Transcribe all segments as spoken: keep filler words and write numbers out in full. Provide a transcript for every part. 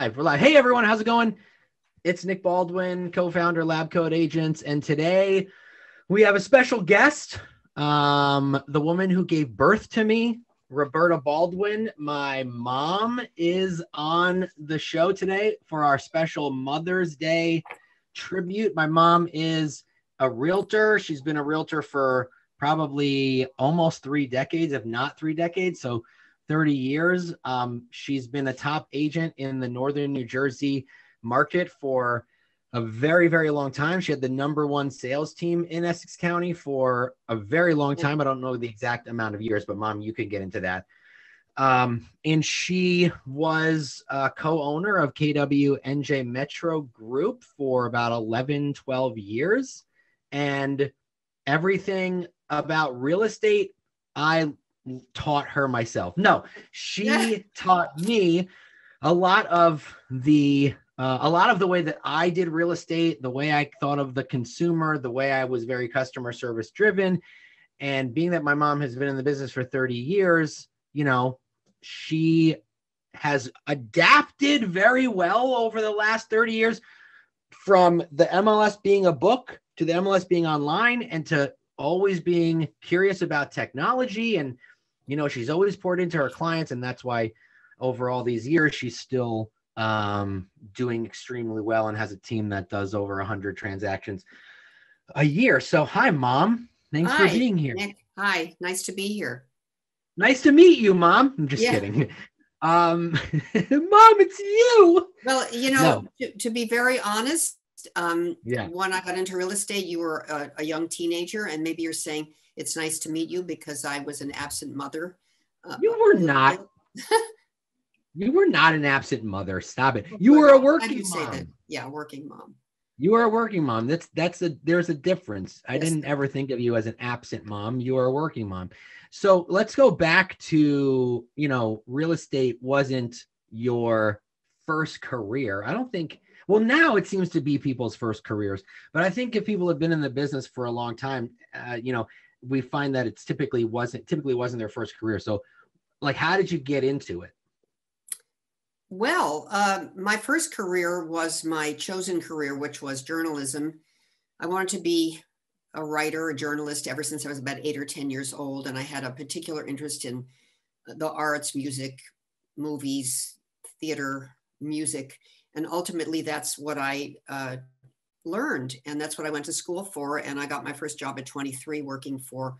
live. We're live. Hey, everyone. How's it going? It's Nick Baldwin, co-founder, Lab Coat Agents. And today we have a special guest, um, the woman who gave birth to me, Roberta Baldwin. My mom is on the show today for our special Mother's Day tribute. My mom is a realtor. She's been a realtor for probably almost three decades, if not three decades. So thirty years. Um, she's been a top agent in the Northern New Jersey market for a very, very long time. She had the number one sales team in Essex County for a very long time. I don't know the exact amount of years, but Mom, you could get into that. Um, and she was a co-owner of K W N J Metro Group for about eleven, twelve years. And everything about real estate, I taught her myself. No, she taught me a lot of the uh, a lot of the way that I did real estate, the way I thought of the consumer, the way I was very customer service driven. And being that my mom has been in the business for thirty years, you know, she has adapted very well over the last thirty years, from the M L S being a book to the M L S being online, and to always being curious about technology. And, you know, she's always poured into her clients. And that's why over all these years, she's still um, doing extremely well and has a team that does over one hundred transactions a year. So hi, Mom. Thanks hi. for being here. Hi. Nice to be here. Nice to meet you, Mom. I'm just yeah. kidding. Um, Mom, it's you. Well, you know, no. to, to be very honest, um yeah when I got into real estate, you were a, a young teenager, and maybe you're saying it's nice to meet you because I was an absent mother. Uh, you were not you were not an absent mother. Stop it. You well, were a working I do mom say that. Yeah, working mom. You were a working mom. That's that's a there's a difference. I yes. didn't ever think of you as an absent mom. You were a working mom. So let's go back to, you know, real estate wasn't your first career. I don't think Well, now it seems to be people's first careers, but I think if people have been in the business for a long time, uh, you know, we find that it's typically wasn't typically wasn't their first career. So, like, how did you get into it? Well, uh, my first career was my chosen career, which was journalism. I wanted to be a writer, a journalist, ever since I was about eight or ten years old, and I had a particular interest in the arts, music, movies, theater, music. And ultimately, that's what I uh, learned. And that's what I went to school for. And I got my first job at twenty-three working for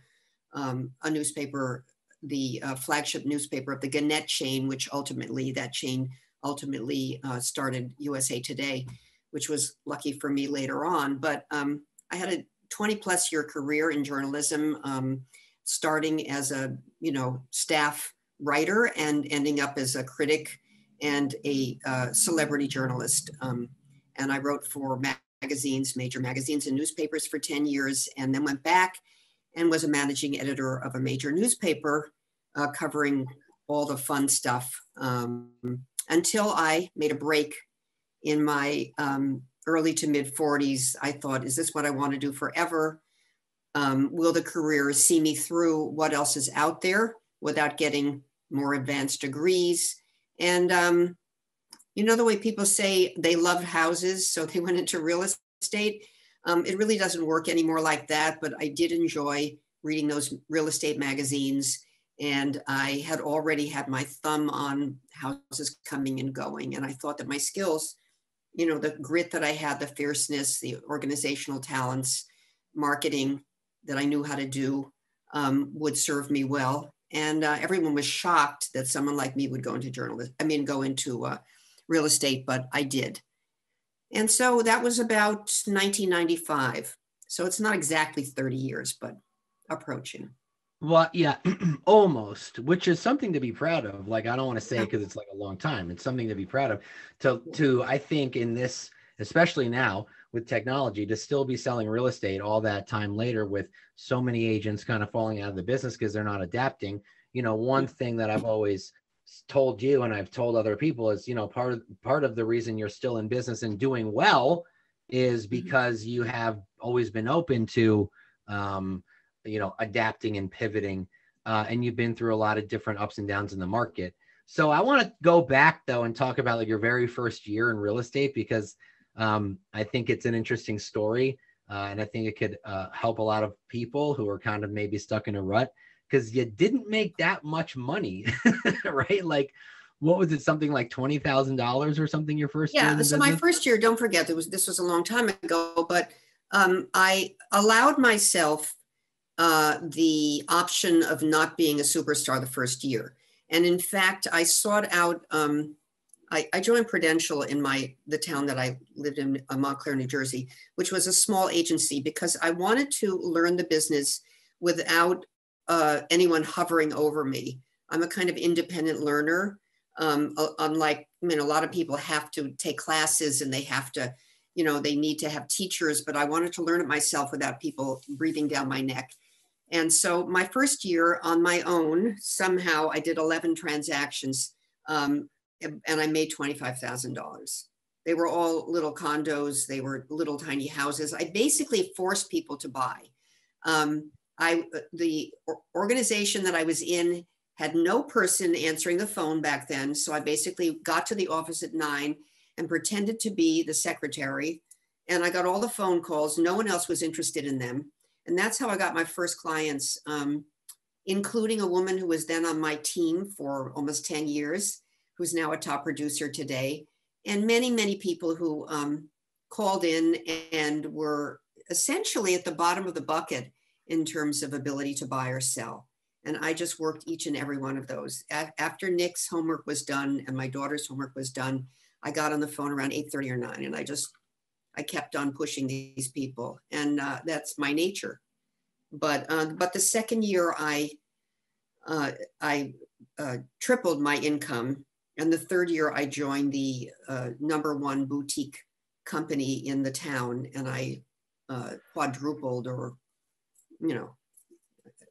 um, a newspaper, the uh, flagship newspaper of the Gannett chain, which ultimately, that chain ultimately uh, started U S A Today, which was lucky for me later on. But um, I had a twenty plus year career in journalism, um, starting as a, you know, staff writer and ending up as a critic and a uh, celebrity journalist. Um, and I wrote for magazines, major magazines and newspapers for ten years, and then went back and was a managing editor of a major newspaper uh, covering all the fun stuff um, until I made a break in my um, early to mid forties. I thought, is this what I want to do forever? Um, will the career see me through what else is out there without getting more advanced degrees? And um, you know, the way people say they loved houses, so they went into real estate. Um, it really doesn't work anymore like that, but I did enjoy reading those real estate magazines. And I had already had my thumb on houses coming and going. And I thought that my skills, you know, the grit that I had, the fierceness, the organizational talents, marketing that I knew how to do um, would serve me well. And uh, everyone was shocked that someone like me would go into journalism, I mean, go into uh, real estate, but I did. And so that was about nineteen ninety-five. So it's not exactly thirty years, but approaching. Well, yeah, almost, which is something to be proud of. Like, I don't want to say because it's like a long time. It's something to be proud of. To, to, I think in this, especially now with technology, to still be selling real estate all that time later with so many agents kind of falling out of the business because they're not adapting. You know, one thing that I've always told you and I've told other people is, you know, part of, part of the reason you're still in business and doing well is because you have always been open to, um, you know, adapting and pivoting. Uh, and you've been through a lot of different ups and downs in the market. So I want to go back though and talk about like your very first year in real estate, because um, I think it's an interesting story. Uh, and I think it could uh, help a lot of people who are kind of maybe stuck in a rut, because you didn't make that much money, right? Like, what was it? Something like twenty thousand dollars or something your first yeah, year? Yeah. So business? My first year, don't forget, there was, this was a long time ago, but um, I allowed myself uh, the option of not being a superstar the first year. And in fact, I sought out, um, I, I joined Prudential in my the town that I lived in, uh, Montclair, New Jersey, which was a small agency, because I wanted to learn the business without uh, anyone hovering over me. I'm a kind of independent learner. Um, unlike, I mean, a lot of people have to take classes and they have to, you know, they need to have teachers, but I wanted to learn it myself without people breathing down my neck. And so my first year on my own, somehow I did eleven transactions um, and I made twenty-five thousand dollars. They were all little condos. They were little tiny houses. I basically forced people to buy. Um, I, the organization that I was in had no person answering the phone back then. So I basically got to the office at nine and pretended to be the secretary. And I got all the phone calls. No one else was interested in them. And that's how I got my first clients, um, including a woman who was then on my team for almost ten years, who's now a top producer today, and many, many people who um, called in and were essentially at the bottom of the bucket in terms of ability to buy or sell. And I just worked each and every one of those. A- after Nick's homework was done and my daughter's homework was done, I got on the phone around eight thirty or nine, and I just I kept on pushing these people, and uh, that's my nature. But uh, but the second year, I uh, I uh, tripled my income, and the third year, I joined the uh, number one boutique company in the town, and I uh, quadrupled, or you know,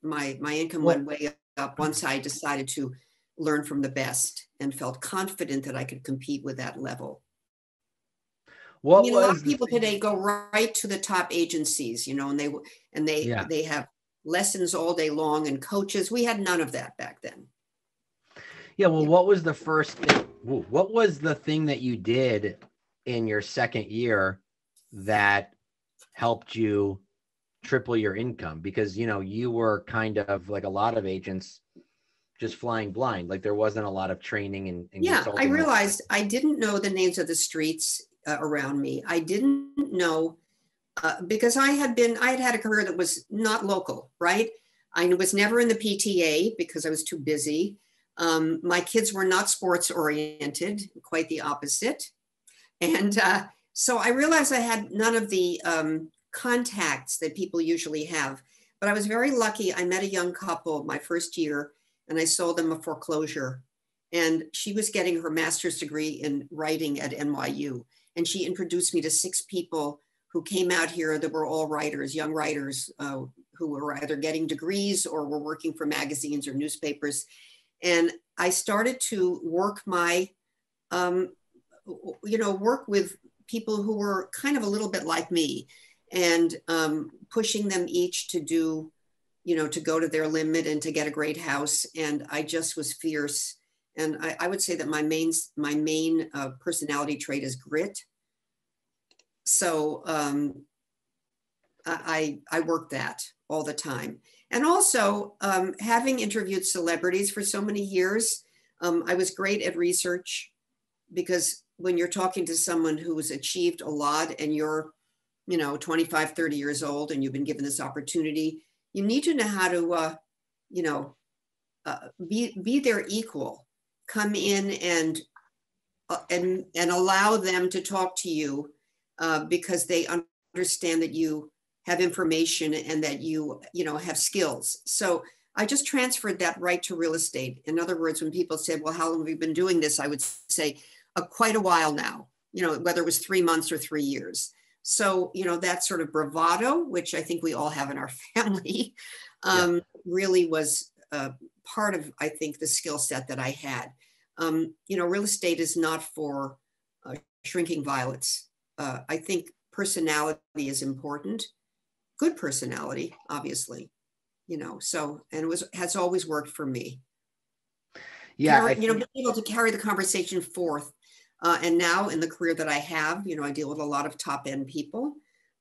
my my income went way up once I decided to learn from the best and felt confident that I could compete with that level. What I mean, was a lot of people today go right to the top agencies, you know, and they and they yeah. they have lessons all day long and coaches. We had none of that back then. Yeah. Well, yeah. What was the first thing, what was the thing that you did in your second year that helped you triple your income? Because, you know, you were kind of like a lot of agents, just flying blind. Like there wasn't a lot of training and, and yeah, I realized I didn't know the names of the streets Uh, around me. I didn't know uh, because I had been, I had had a career that was not local, right? I was never in the P T A because I was too busy. Um, my kids were not sports oriented, quite the opposite. And uh, so I realized I had none of the um, contacts that people usually have, but I was very lucky. I met a young couple my first year and I sold them a foreclosure, and she was getting her master's degree in writing at N Y U. And she introduced me to six people who came out here that were all writers, young writers uh, who were either getting degrees or were working for magazines or newspapers. And I started to work my, um, you know, work with people who were kind of a little bit like me, and um, pushing them each to do, you know, to go to their limit and to get a great house. And I just was fierce. And I, I would say that my main, my main uh, personality trait is grit. So um, I, I work that all the time. And also um, having interviewed celebrities for so many years, um, I was great at research, because when you're talking to someone who's achieved a lot and you're, you know, twenty-five, thirty years old and you've been given this opportunity, you need to know how to, uh, you know, uh, be, be their equal. Come in and, uh, and, and allow them to talk to you uh, because they understand that you have information and that you, you know, have skills. So I just transferred that right to real estate. In other words, when people said, well, how long have you been doing this? I would say uh, quite a while now, you know, whether it was three months or three years. So, you know, that sort of bravado, which I think we all have in our family, um, yeah. really was uh, part of, I think, the skill set that I had. Um, you know, real estate is not for uh, shrinking violets. Uh, I think personality is important. Good personality, obviously, you know, so, and it was, has always worked for me. Yeah, carry, you know, being able to carry the conversation forth. Uh, and now in the career that I have, you know, I deal with a lot of top end people,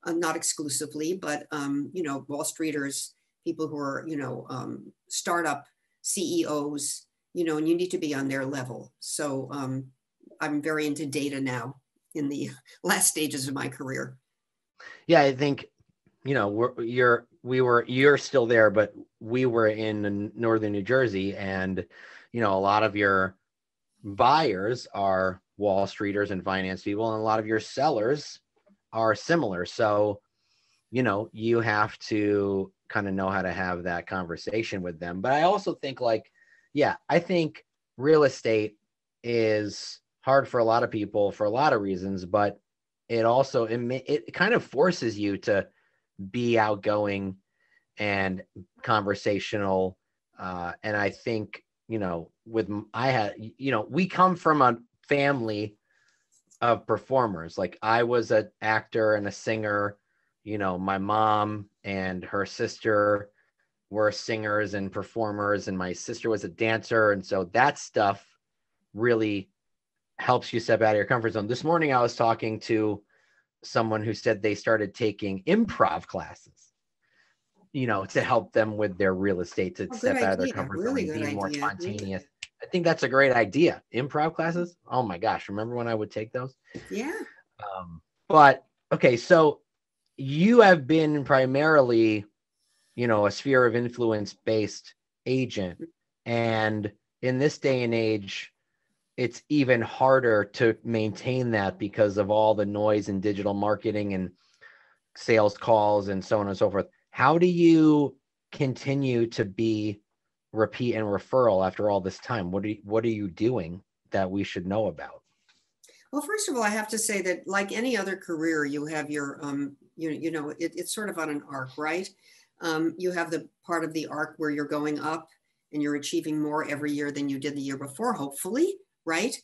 uh, not exclusively, but, um, you know, Wall Streeters, people who are, you know, um, startup C E Os, you know, and you need to be on their level. So um, I'm very into data now in the last stages of my career. Yeah, I think, you know, we're, you're, we were, you're still there, but we were in Northern New Jersey, and, you know, a lot of your buyers are Wall Streeters and finance people, and a lot of your sellers are similar. So, you know, you have to kind of know how to have that conversation with them. But I also think, like, yeah, I think real estate is hard for a lot of people for a lot of reasons, but it also, it, it kind of forces you to be outgoing and conversational. Uh, and I think, you know, with, I had, you know, we come from a family of performers. Like, I was an actor and a singer, you know, my mom and her sister were singers and performers, and my sister was a dancer. And so that stuff really helps you step out of your comfort zone. This morning I was talking to someone who said they started taking improv classes, you know, to help them with their real estate, to oh, step out idea. of their comfort really zone and be more idea. spontaneous. I think that's a great idea. Improv classes. Oh my gosh. Remember when I would take those? Yeah. Um, but okay. So you have been primarily, you know, a sphere of influence based agent. And in this day and age, it's even harder to maintain that because of all the noise in digital marketing and sales calls and so on and so forth. How do you continue to be repeat and referral after all this time? What do you, what are you doing that we should know about? Well, first of all, I have to say that, like any other career, you have your, um, you, you know, it, it's sort of on an arc, right? Um, you have the part of the arc where you're going up and you're achieving more every year than you did the year before, hopefully. Right?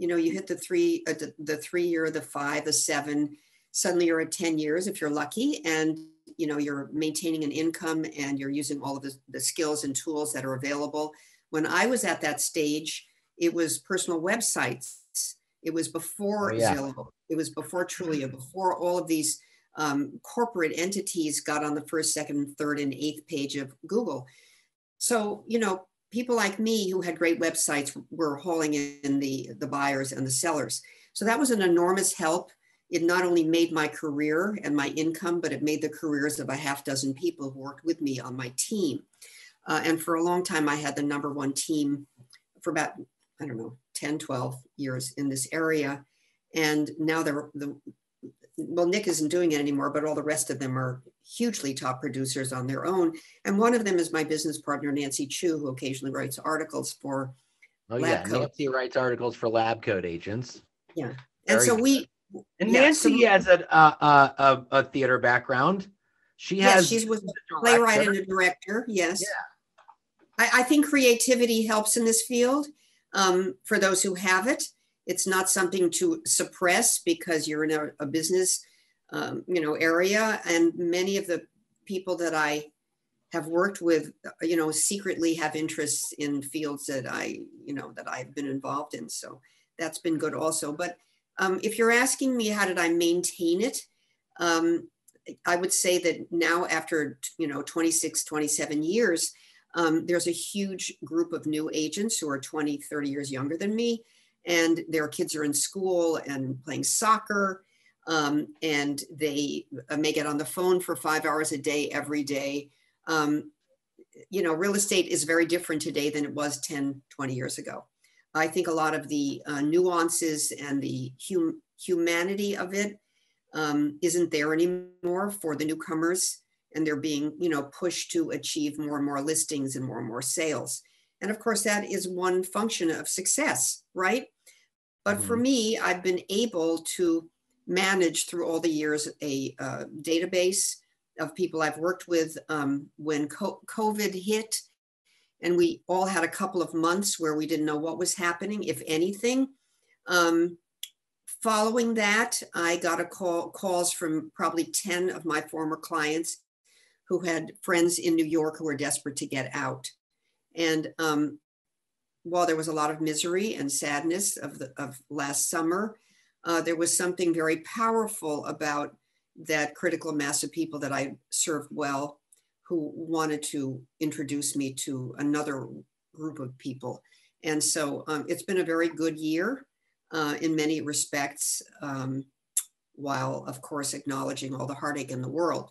You know, you hit the three, uh, the, the three year, the five, the seven, suddenly you're at ten years if you're lucky. And, you know, you're maintaining an income and you're using all of the, the skills and tools that are available. When I was at that stage, it was personal websites. It was before oh, yeah. Zillow. It was before Trulia, before all of these um, corporate entities got on the first, second, third, and eighth page of Google. So, you know, people like me who had great websites were hauling in the, the buyers and the sellers. So that was an enormous help. It not only made my career and my income, but it made the careers of a half dozen people who worked with me on my team. Uh, and for a long time, I had the number one team for about, I don't know, ten, twelve years in this area. And now they're, the, well, Nick isn't doing it anymore, but all the rest of them are hugely top producers on their own. And one of them is my business partner, Nancy Chu, who occasionally writes articles for oh, Lab yeah. Coat. Nancy writes articles for Lab Coat Agents. Yeah. Very and so good. we... And Nancy yeah, so has a, a, a, a theater background. She yeah, has... She's with a playwright and a director, yes. Yeah. I, I think creativity helps in this field um, for those who have it. It's not something to suppress because you're in a, a business Um, you know, area, and many of the people that I have worked with, you know, secretly have interests in fields that I, you know, that I've been involved in. So that's been good also. But um, if you're asking me, how did I maintain it? Um, I would say that now after, you know, twenty-six, twenty-seven years, um, there's a huge group of new agents who are twenty, thirty years younger than me, and their kids are in school and playing soccer. Um, and they may get on the phone for five hours a day, every day. Um, you know, real estate is very different today than it was ten, twenty years ago. I think a lot of the uh, nuances and the hum humanity of it um, isn't there anymore for the newcomers, and they're being, you know, pushed to achieve more and more listings and more and more sales. And of course, that is one function of success, right? But mm-hmm. for me, I've been able to managed through all the years a uh, database of people I've worked with. Um, when co COVID hit and we all had a couple of months where we didn't know what was happening, if anything. Um, following that, I got a call calls from probably ten of my former clients who had friends in New York who were desperate to get out. And um, while there was a lot of misery and sadness of, the, of last summer, uh, there was something very powerful about that critical mass of people that I served well, who wanted to introduce me to another group of people. And so um, it's been a very good year uh, in many respects, um, while of course acknowledging all the heartache in the world,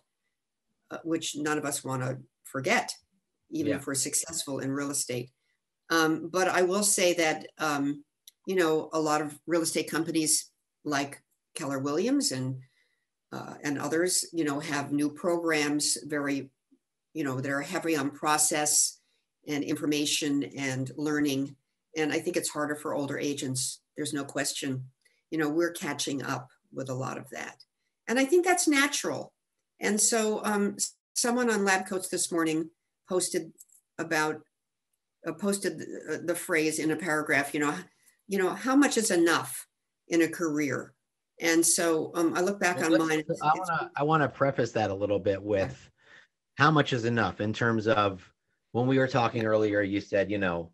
uh, which none of us want to forget, even yeah. if we're successful in real estate. Um, but I will say that, um, you know, a lot of real estate companies like Keller Williams and uh, and others, you know, have new programs, very, you know, that are heavy on process and information and learning. And I think it's harder for older agents. There's no question, you know, we're catching up with a lot of that. And I think that's natural. And so um, someone on Lab Coats this morning posted about, uh, posted the, the phrase in a paragraph, you know, you know, how much is enough in a career? And so um, I look back well, on mine. I wanna, I wanna preface that a little bit with how much is enough in terms of when we were talking earlier, you said, you know,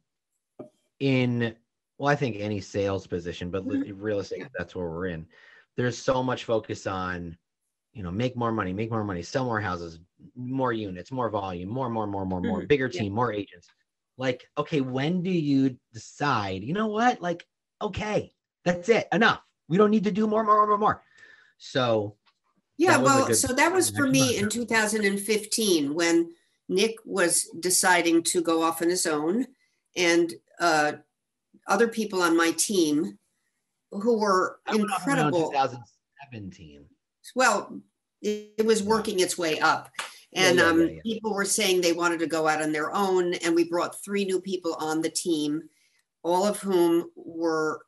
in, well, I think any sales position, but mm-hmm. real estate, that's where we're in. There's so much focus on, you know, make more money, make more money, sell more houses, more units, more volume, more, more, more, more, more, mm-hmm. bigger team, yeah. more agents. Like, okay, when do you decide, you know what? Like, okay, that's it, enough. We don't need to do more, more, more, more. So. Yeah, well, so that was for me in two thousand fifteen when Nick was deciding to go off on his own, and uh, other people on my team who were incredible. twenty seventeen. Well, it, it was working its way up. And yeah, yeah, um, yeah, yeah. people were saying they wanted to go out on their own. And we brought three new people on the team, all of whom were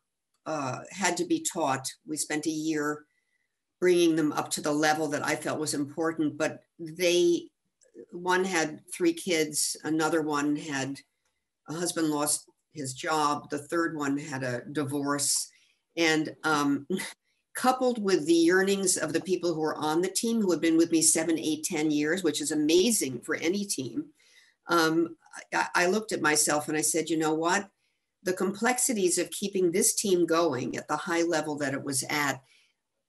Uh, had to be taught. We spent a year bringing them up to the level that I felt was important, but they, one had three kids, another one had a husband lost his job, the third one had a divorce. And um, coupled with the yearnings of the people who were on the team who had been with me seven, eight, ten years, which is amazing for any team, um, I, I looked at myself and I said, you know what? The complexities of keeping this team going at the high level that it was at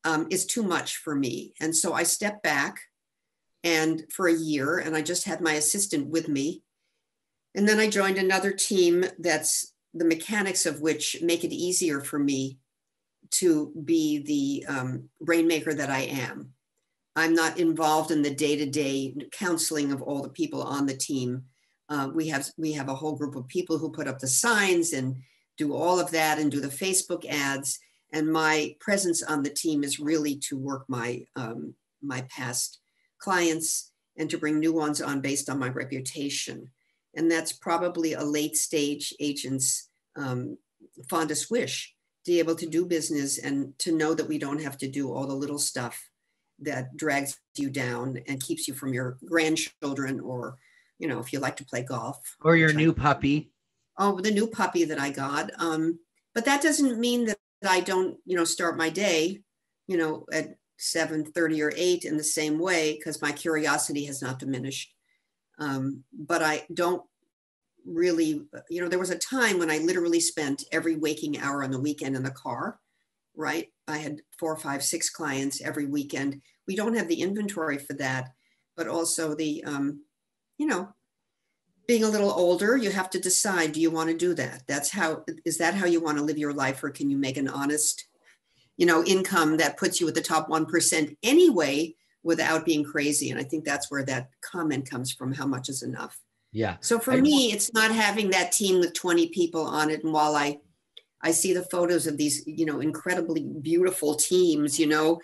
um, is too much for me. And so I stepped back and for a year, and I just had my assistant with me. And then I joined another team that's the mechanics of which make it easier for me to be the um, rainmaker that I am. I'm not involved in the day-to-day counseling of all the people on the team. Uh, we have we have a whole group of people who put up the signs and do all of that and do the Facebook ads. And my presence on the team is really to work my um, my past clients and to bring new ones on based on my reputation. And that's probably a late stage agent's um, fondest wish, to be able to do business and to know that we don't have to do all the little stuff that drags you down and keeps you from your grandchildren or, you know, if you like to play golf. Or your new puppy. Oh, the new puppy that I got. Um, but that doesn't mean that I don't, you know, start my day, you know, at seven thirty or eight in the same way, because my curiosity has not diminished. Um, but I don't really, you know, there was a time when I literally spent every waking hour on the weekend in the car, right? I had four, five, six clients every weekend. We don't have the inventory for that, but also the, um, you know, being a little older, you have to decide, do you want to do that? That's how, is that how you want to live your life? Or can you make an honest, you know, income that puts you at the top one percent anyway, without being crazy? And I think that's where that comment comes from, how much is enough. Yeah. So for I, me, it's not having that team with twenty people on it. And while I, I see the photos of these, you know, incredibly beautiful teams, you know,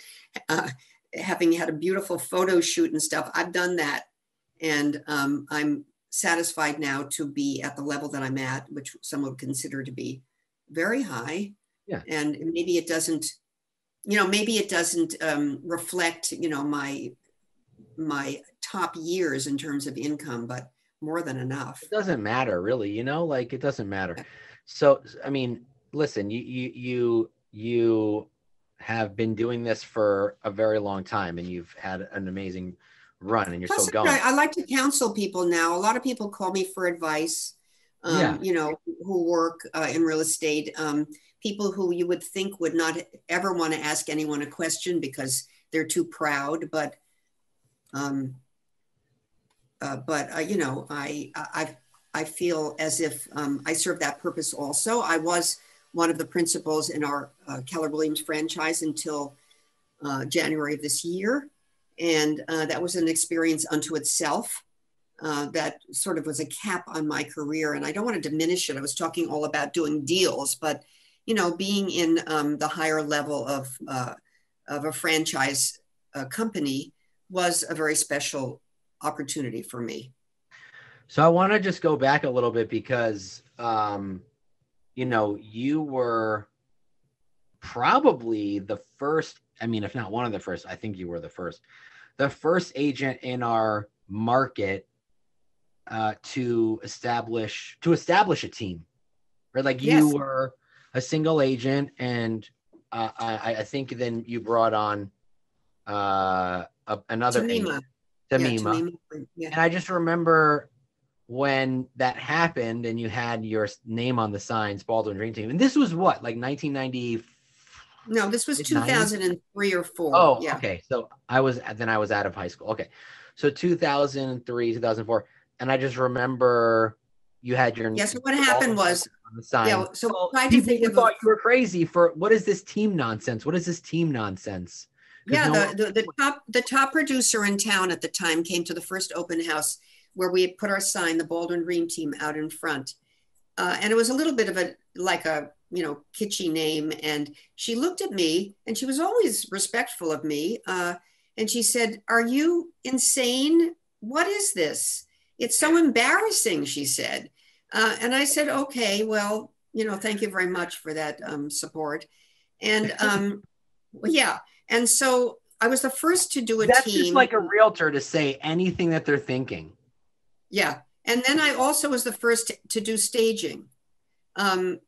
uh, having had a beautiful photo shoot and stuff, I've done that. And um, I'm satisfied now to be at the level that I'm at, which some would consider to be very high. Yeah. And maybe it doesn't, you know, maybe it doesn't um, reflect, you know, my my top years in terms of income, but more than enough. It doesn't matter, really, you know, like it doesn't matter. So, I mean, listen, you you you you have been doing this for a very long time, and you've had an amazing run, and you're Plus, still going. I, I like to counsel people now. A lot of people call me for advice. um, yeah. you know, who work uh, in real estate, um, people who you would think would not ever want to ask anyone a question because they're too proud. But, um, uh, but uh, you know, I, I, I feel as if um, I serve that purpose also. I was one of the principals in our uh, Keller Williams franchise until uh, January of this year. And uh, that was an experience unto itself. Uh, that sort of was a cap on my career, and I don't want to diminish it. I was talking all about doing deals, but you know, being in um, the higher level of uh, of a franchise uh, company was a very special opportunity for me. So I want to just go back a little bit because um, you know, you were probably the first. I mean, if not one of the first, I think you were the first, the first agent in our market. Uh, to establish to establish a team, right? Like yes. You were a single agent, and uh, I, I think then you brought on uh, a, another Tamima. Tamima. Yeah, yeah. And I just remember when that happened, and you had your name on the signs, Baldwin Dream Team, and this was what, like nineteen ninety? No, this was two thousand three or four. Oh, yeah. Okay. So I was then I was out of high school. Okay, so two thousand three, two thousand four. And I just remember you had your. Yes. Yeah, so what happened was, on the sign. Yeah, so well, I people think thought you were crazy for what is this team nonsense? What is this team nonsense? Yeah. No the, the, the top, the top producer in town at the time came to the first open house where we had put our sign, the Baldwin Dream Team, out in front. Uh, and it was a little bit of a, like a, you know, kitschy name. And she looked at me, and she was always respectful of me. Uh, and she said, "Are you insane? What is this? It's so embarrassing," she said. Uh, and I said, "Okay, well, you know, thank you very much for that um, support." And um, yeah, and so I was the first to do a That's team. That's just like a realtor to say anything that they're thinking. Yeah, and then I also was the first to, to do staging. Um,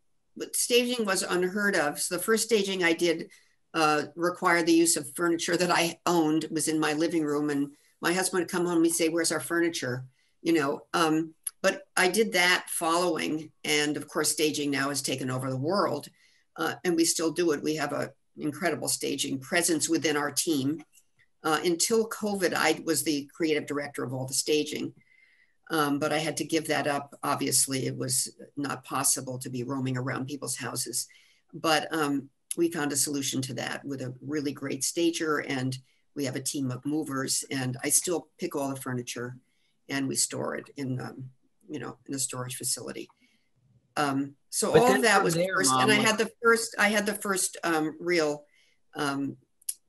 staging was unheard of. So the first staging I did uh, required the use of furniture that I owned. It was in my living room, and my husband would come home and he'd say, "Where's our furniture?" You know, um, but I did that following, and of course, staging now has taken over the world, uh, and we still do it. We have an incredible staging presence within our team. Uh, until COVID, I was the creative director of all the staging, um, but I had to give that up. Obviously, it was not possible to be roaming around people's houses, but um, we found a solution to that with a really great stager, and we have a team of movers, and I still pick all the furniture. And we store it in, um, you know, in a storage facility. Um, so all of that was first, and I had the first, I had the first um, real um,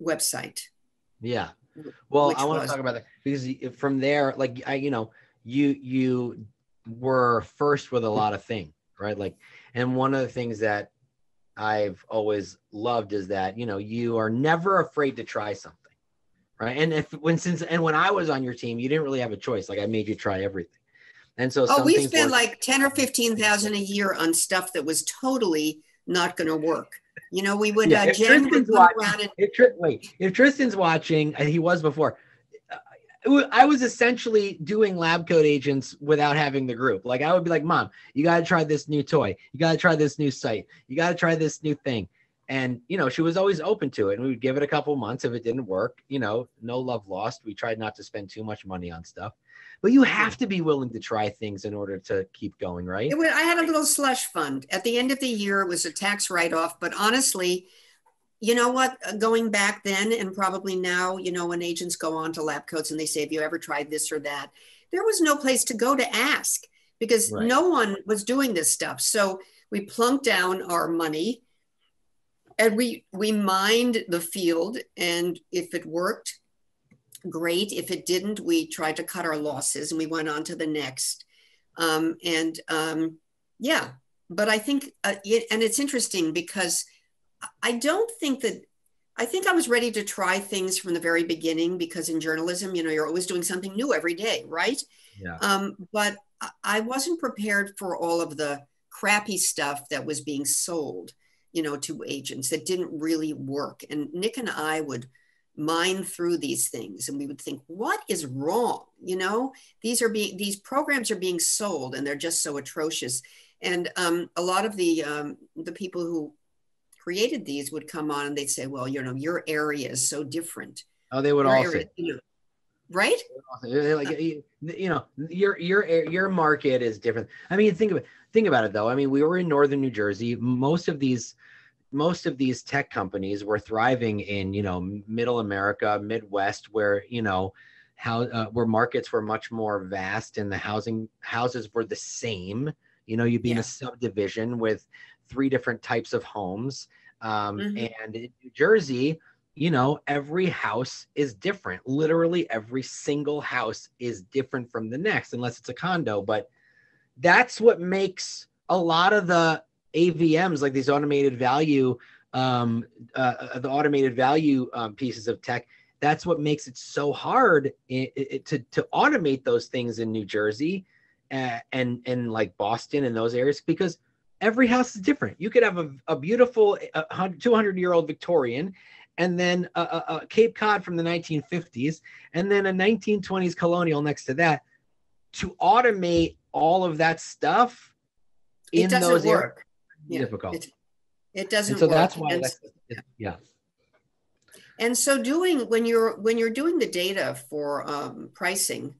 website. Yeah. Well, I want to talk about that because from there, like, I, you know, you, you were first with a lot of things, right? Like, and one of the things that I've always loved is that, you know, you are never afraid to try something. Right. And if when since and when I was on your team, you didn't really have a choice. Like I made you try everything. And so oh, we spent like ten or fifteen thousand a year on stuff that was totally not going to work. You know, we would. Yeah, uh, if, Tristan's watching, and if, wait, if Tristan's watching, and he was before, uh, I was essentially doing Lab Coat Agents without having the group. Like I would be like, "Mom, you got to try this new toy. You got to try this new site. You got to try this new thing." And, you know, she was always open to it, and we would give it a couple months. If it didn't work, you know, no love lost. We tried not to spend too much money on stuff, but you have to be willing to try things in order to keep going. Right. It was, I had a little slush fund at the end of the year. It was a tax write-off, but honestly, you know what, going back then and probably now, you know, when agents go on to Lab Coats and they say, "Have you ever tried this or that?" There was no place to go to ask because right. No one was doing this stuff. So we plunked down our money. And we, we mined the field, and if it worked, great. If it didn't, we tried to cut our losses and we went on to the next. Um, and um, yeah, but I think, uh, it, and it's interesting because I don't think that, I think I was ready to try things from the very beginning because in journalism, you know, you're always doing something new every day, right? Yeah. Um, but I wasn't prepared for all of the crappy stuff that was being sold. You know, to agents that didn't really work. And Nick and I would mine through these things, and we would think, what is wrong? You know, these are being, these programs are being sold, and they're just so atrocious. And um, a lot of the um, the people who created these would come on and they'd say, well, you know, your area is so different. Oh, they would your all area, say, you know, right? Like, you know, your your your market is different. I mean, think of it. Think about it, though. I mean, we were in northern New Jersey. Most of these, most of these tech companies were thriving in, you know, middle America, Midwest, where, you know, how uh, where markets were much more vast and the housing houses were the same. You know, you'd be yeah. in a subdivision with three different types of homes, um, mm-hmm. and in New Jersey, you know, every house is different. Literally every single house is different from the next, unless it's a condo. But that's what makes a lot of the A V Ms, like these automated value, um, uh, the automated value um, pieces of tech. That's what makes it so hard it, it, to to automate those things in New Jersey uh, and and like Boston and those areas, because every house is different. You could have a, a beautiful two hundred year old Victorian, and then a, a, a Cape Cod from the nineteen fifties, and then a nineteen twenties colonial next to that. To automate all of that stuff in it doesn't those work. Areas, yeah. difficult. It, it doesn't. And so work. That's why. And that's, so, yeah. And so, doing when you're when you're doing the data for um, pricing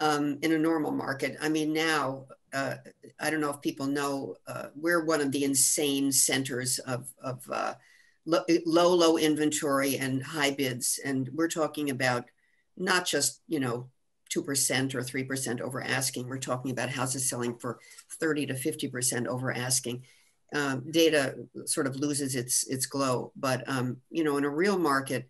um, in a normal market, I mean, now uh, I don't know if people know, uh, we're one of the insane centers of of. Uh, Low, low, low inventory and high bids. And we're talking about not just, you know, two percent or three percent over asking. We're talking about houses selling for thirty to fifty percent over asking. Um, data sort of loses its, its glow. But, um, you know, in a real market,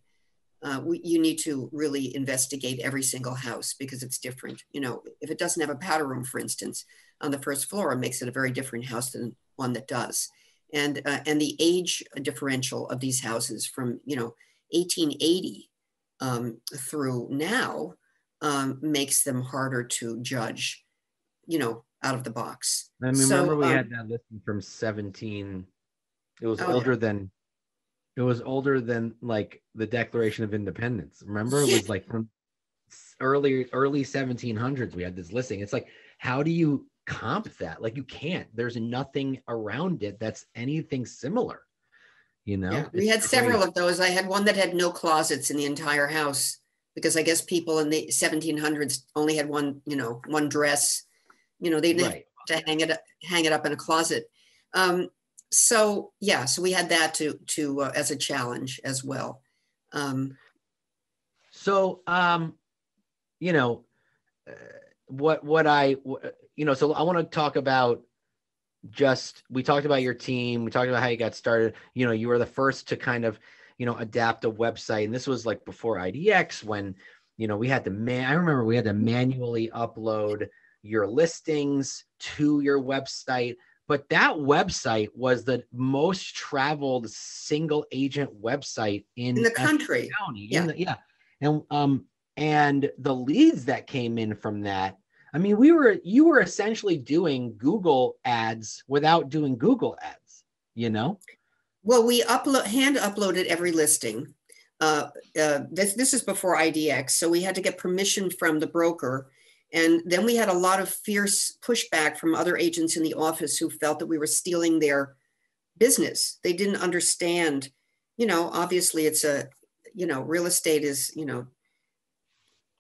uh, we, you need to really investigate every single house because it's different. You know, if it doesn't have a powder room, for instance, on the first floor, it makes it a very different house than one that does. And, uh, and the age differential of these houses from, you know, eighteen eighty um, through now um, makes them harder to judge, you know, out of the box. I mean, so, remember we um, had that listing from seventeen, it was oh, older yeah. than, it was older than like the Declaration of Independence. Remember, it was like from early, early seventeen hundreds, we had this listing. It's like, how do you comp that? Like, you can't. There's nothing around it that's anything similar, you know. Yeah, we had crazy. Several of those. I had one that had no closets in the entire house because I guess people in the seventeen hundreds only had one, you know, one dress. You know, they didn't right. have to hang it hang it up in a closet. Um, so yeah, so we had that to to uh, as a challenge as well. Um, so um, you know, uh, what what I. What, You know, so I want to talk about just, we talked about your team. We talked about how you got started. You know, you were the first to kind of, you know, adapt a website. And this was like before I D X when, you know, we had to, man, I remember we had to manually upload your listings to your website. But that website was the most traveled single agent website in, in the country. County. Yeah. In the, yeah. And, um, and the leads that came in from that, I mean, we were, you were essentially doing Google ads without doing Google ads, you know? Well, we upload, hand uploaded every listing. Uh, uh, this, this is before I D X. So we had to get permission from the broker. And then we had a lot of fierce pushback from other agents in the office who felt that we were stealing their business. They didn't understand, you know, obviously it's a, you know, real estate is, you know,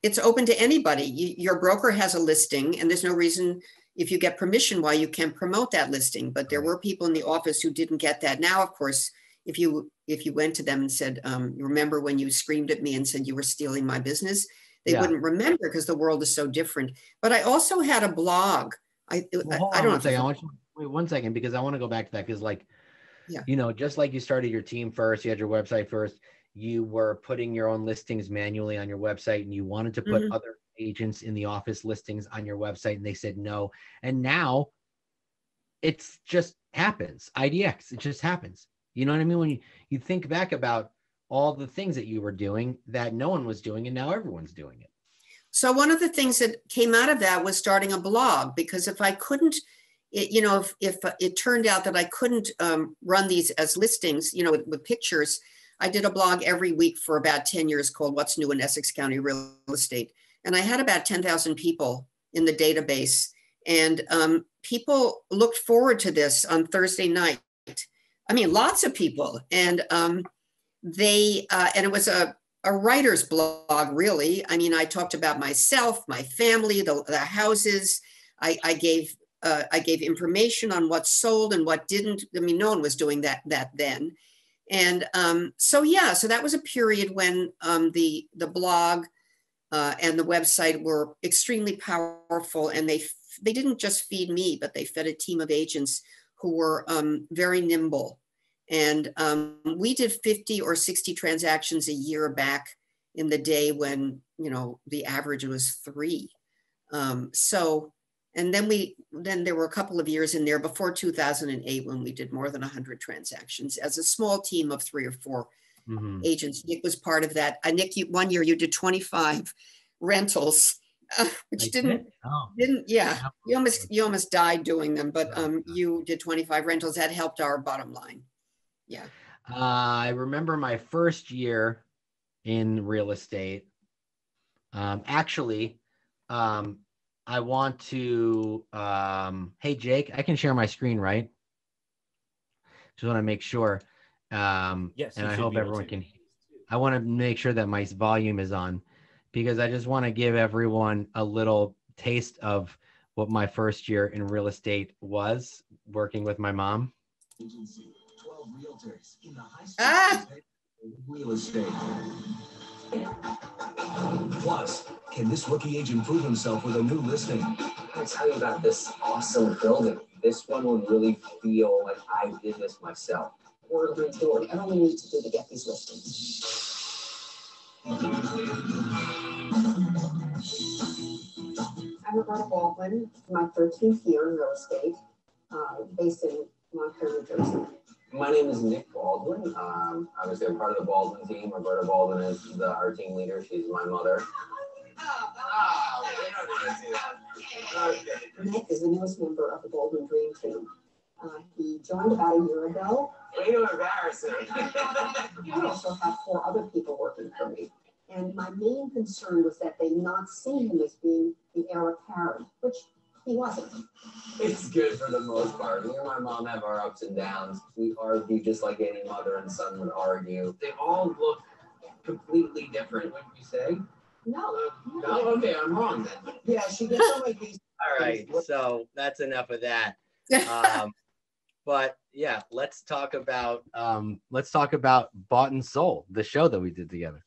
it's open to anybody. You, your broker has a listing and there's no reason if you get permission why you can't promote that listing. But there were people in the office who didn't get that. Now, of course, if you if you went to them and said, um, you remember when you screamed at me and said you were stealing my business, they yeah. wouldn't remember because the world is so different. But I also had a blog. I, well, I, I don't know. If I want you, wait one second, because I want to go back to that because like, yeah. you know, just like you started your team first, you had your website first, you were putting your own listings manually on your website and you wanted to put mm-hmm. other agents in the office listings on your website and they said no. And now it's just happens. I D X, it just happens. You know what I mean? When you, you think back about all the things that you were doing that no one was doing and now everyone's doing it. So one of the things that came out of that was starting a blog, because if I couldn't, it, you know, if, if it turned out that I couldn't um, run these as listings, you know, with, with pictures, I did a blog every week for about ten years called What's New in Essex County Real Estate. And I had about ten thousand people in the database. And um, people looked forward to this on Thursday night. I mean, lots of people. And um, they, uh, and it was a, a writer's blog, really. I mean, I talked about myself, my family, the, the houses. I, I gave uh, I gave information on what sold and what didn't. I mean, no one was doing that that then. And um, so, yeah, so that was a period when um, the, the blog uh, and the website were extremely powerful. And they, they didn't just feed me, but they fed a team of agents who were um, very nimble. And um, we did fifty or sixty transactions a year back in the day when, you know, the average was three. Um, so, and then we, then there were a couple of years in there before two thousand eight when we did more than one hundred transactions as a small team of three or four mm-hmm. agents. Nick was part of that. Uh, Nick, you, one year you did twenty-five rentals, uh, which I didn't, did. oh. didn't, yeah, you almost, you almost died doing them, but um, you did twenty-five rentals. That helped our bottom line. Yeah. Uh, I remember my first year in real estate. Um, actually, um, I want to, um, hey, Jake, I can share my screen, right? Just want to make sure. Um, yes. And I hope everyone can, I want to make sure that my volume is on because I just want to give everyone a little taste of what my first year in real estate was working with my mom. Realtors in the high street ah. real estate. Plus, can this rookie agent prove himself with a new listing? I'll tell you about this awesome building. This one will really feel like I did this myself. We're going to do what I only need to do to get these listings. I'm Roberta Baldwin. My thirteenth year in real estate, uh, based in Montclair, New Jersey. My name is Nick Baldwin. Um, I was there part of the Baldwin team. Roberta Baldwin is the, our team leader. She's my mother. Nick is the newest member of the Baldwin Dream Team. Uh, he joined about a year ago. Way to embarrass him. I also have four other people working for me. And my main concern was that they not see him as being the heir apparent, which he wasn't. It's good for the most part. Me and my mom have our ups and downs. We argue just like any mother and son would argue. They all look completely different, wouldn't you say? No. No? Okay, I'm wrong then. Yeah, she gets on like these. All right, so that's enough of that. Um, but yeah, let's talk about um, let's talk about Bought and Sold, the show that we did together.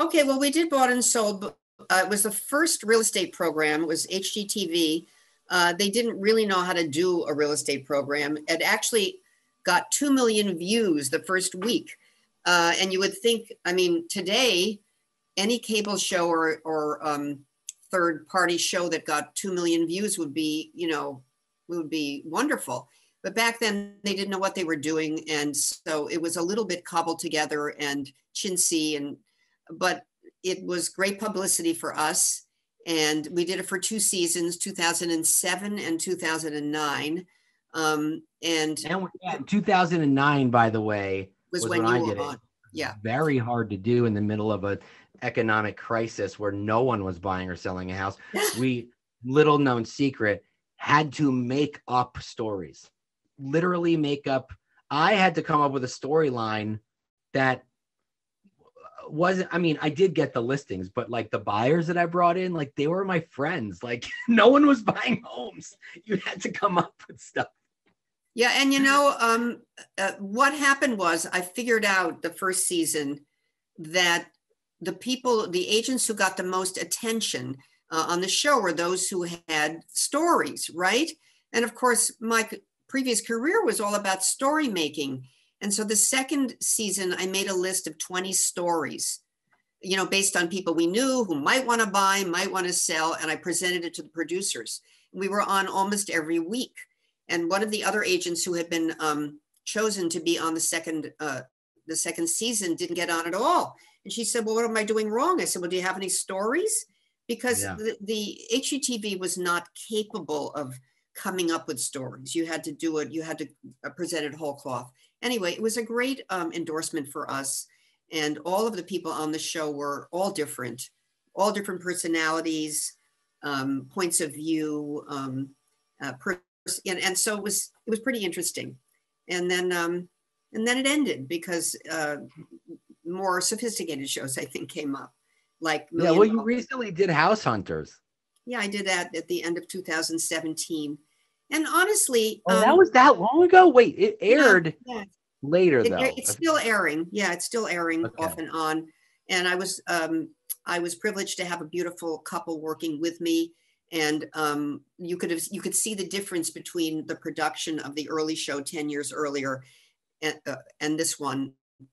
Okay, well, we did Bought and Sold. Uh, it was the first real estate program. It was H G T V. Uh, they didn't really know how to do a real estate program. It actually got two million views the first week. Uh, and you would think, I mean, today, any cable show or, or um, third party show that got two million views would be, you know, would be wonderful. But back then they didn't know what they were doing. And so it was a little bit cobbled together and chintzy, and, but it was great publicity for us. And we did it for two seasons, two thousand seven and two thousand nine. Um, and and yeah, two thousand nine, by the way, was, was when, when you I did were on. It. Yeah. Very hard to do in the middle of an economic crisis where no one was buying or selling a house. We, little known secret, had to make up stories, literally make up. I had to come up with a storyline that wasn't, I mean, I did get the listings, but like the buyers that I brought in, like they were my friends. Like no one was buying homes. You had to come up with stuff. Yeah. And you know, um, uh, what happened was I figured out the first season that the people, the agents who got the most attention uh, on the show were those who had stories, right? And of course, my previous career was all about story making. And so the second season, I made a list of twenty stories, you know, based on people we knew who might want to buy, might want to sell. And I presented it to the producers. We were on almost every week. And one of the other agents who had been um, chosen to be on the second, uh, the second season didn't get on at all. And she said, well, what am I doing wrong? I said, well, do you have any stories? Because yeah. the, the H G T V was not capable of coming up with stories. You had to do it. You had to present it whole cloth. Anyway, it was a great um, endorsement for us. And all of the people on the show were all different, all different personalities, um, points of view, um, uh, pers and, and so it was, it was pretty interesting. And then, um, and then it ended because uh, more sophisticated shows, I think, came up. Like yeah, well, you recently did House Hunters. Yeah, I did that at the end of two thousand seventeen. And honestly, oh, um, that was that long ago. Wait, it aired yeah, yeah. later it, though. It's still airing. Yeah, it's still airing okay. off and on. And I was um, I was privileged to have a beautiful couple working with me, and um, you could have, you could see the difference between the production of the early show ten years earlier, and, uh, and this one,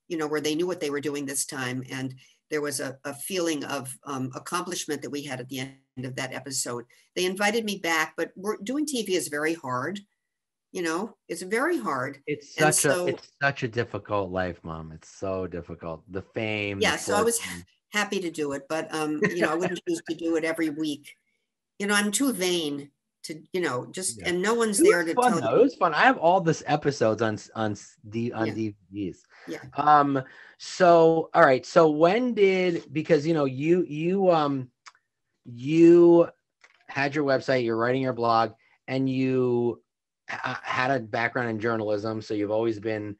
you know, where they knew what they were doing this time, and there was a, a feeling of um, accomplishment that we had at the end of that episode. They invited me back, but we're, doing T V is very hard. You know, it's very hard. It's such so, a it's such a difficult life, Mom. It's so difficult. The fame. Yeah, the so fortune. I was happy to do it, but um, you know, I wouldn't choose to do it every week. You know, I'm too vain to, you know, just yeah. and no one's there to fun, tell though. you. It was fun. I have all this episodes on on the on yeah. D V Ds. Yeah. Um. So all right. So when did because you know you you um. you had your website, you're writing your blog, and you uh, had a background in journalism. So you've always been,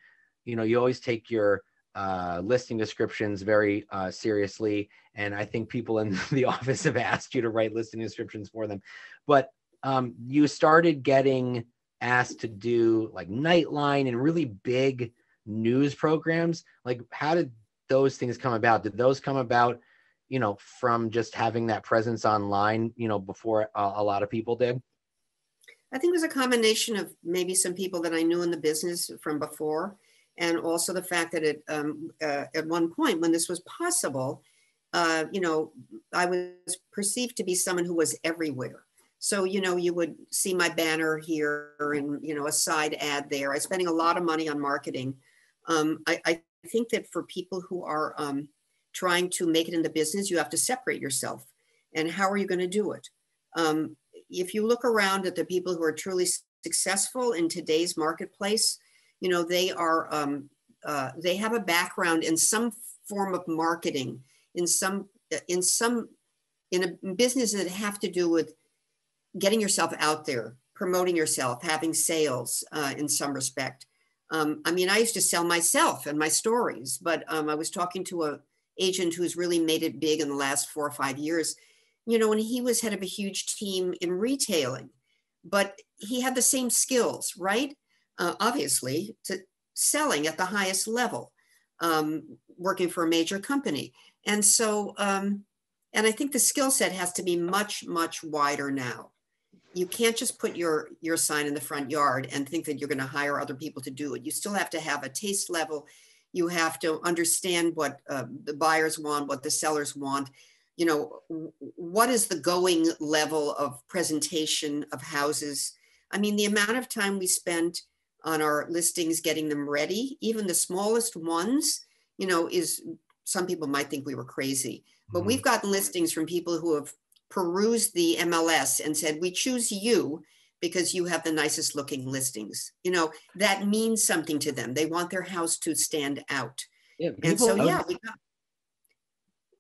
you know, you always take your uh, listing descriptions very uh, seriously. And I think people in the office have asked you to write listing descriptions for them. But um, you started getting asked to do like Nightline and really big news programs. Like, how did those things come about? Did those come about, you know, from just having that presence online, you know, before uh, a lot of people did? I think it was a combination of maybe some people that I knew in the business from before, and also the fact that it, um, uh, at one point when this was possible, uh, you know, I was perceived to be someone who was everywhere. So, you know, you would see my banner here and, you know, a side ad there. I was spending a lot of money on marketing. Um, I, I think that for people who are, um, trying to make it in the business, you have to separate yourself. And how are you going to do it? Um, if you look around at the people who are truly successful in today's marketplace, you know, they are, um, uh, they have a background in some form of marketing, in some, in some, in a business that have to do with getting yourself out there, promoting yourself, having sales uh, in some respect. Um, I mean, I used to sell myself and my stories, but um, I was talking to a agent who's really made it big in the last four or five years, you know, and he was head of a huge team in retailing, but he had the same skills, right? Uh, obviously, to selling at the highest level, um, working for a major company. And so, um, and I think the skill set has to be much, much wider now. You can't just put your, your sign in the front yard and think that you're going to hire other people to do it. You still have to have a taste level. You have to understand what uh, the buyers want, what the sellers want, you know, what is the going level of presentation of houses. I mean, the amount of time we spent on our listings, getting them ready, even the smallest ones, you know, is, some people might think we were crazy, but mm-hmm. we've gotten listings from people who have perused the M L S and said, we choose you because you have the nicest looking listings. You know, that means something to them. They want their house to stand out. Yeah, and so, yeah, we got,